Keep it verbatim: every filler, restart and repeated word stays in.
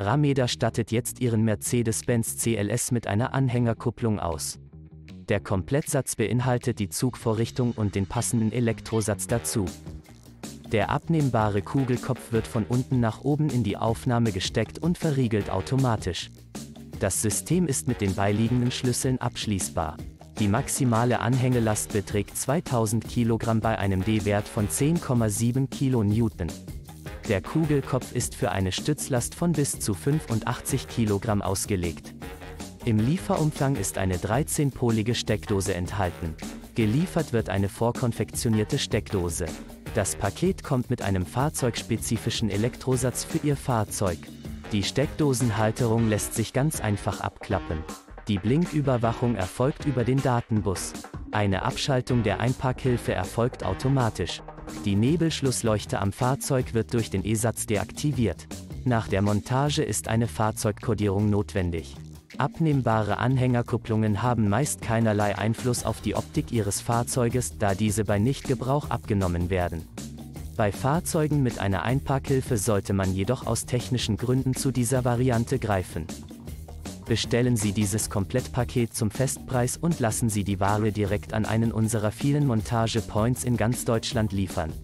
Rameder stattet jetzt ihren Mercedes-Benz C L S mit einer Anhängerkupplung aus. Der Komplettsatz beinhaltet die Zugvorrichtung und den passenden Elektrosatz dazu. Der abnehmbare Kugelkopf wird von unten nach oben in die Aufnahme gesteckt und verriegelt automatisch. Das System ist mit den beiliegenden Schlüsseln abschließbar. Die maximale Anhängelast beträgt zweitausend Kilogramm bei einem D-Wert von zehn Komma sieben Kilonewton. Der Kugelkopf ist für eine Stützlast von bis zu fünfundachtzig Kilogramm ausgelegt. Im Lieferumfang ist eine dreizehnpolige Steckdose enthalten. Geliefert wird eine vorkonfektionierte Steckdose. Das Paket kommt mit einem fahrzeugspezifischen Elektrosatz für Ihr Fahrzeug. Die Steckdosenhalterung lässt sich ganz einfach abklappen. Die Blinküberwachung erfolgt über den Datenbus. Eine Abschaltung der Einparkhilfe erfolgt automatisch. Die Nebelschlussleuchte am Fahrzeug wird durch den E-Satz deaktiviert. Nach der Montage ist eine Fahrzeugkodierung notwendig. Abnehmbare Anhängerkupplungen haben meist keinerlei Einfluss auf die Optik Ihres Fahrzeuges, da diese bei Nichtgebrauch abgenommen werden. Bei Fahrzeugen mit einer Einparkhilfe sollte man jedoch aus technischen Gründen zu dieser Variante greifen. Bestellen Sie dieses Komplettpaket zum Festpreis und lassen Sie die Ware direkt an einen unserer vielen Montage-Points in ganz Deutschland liefern.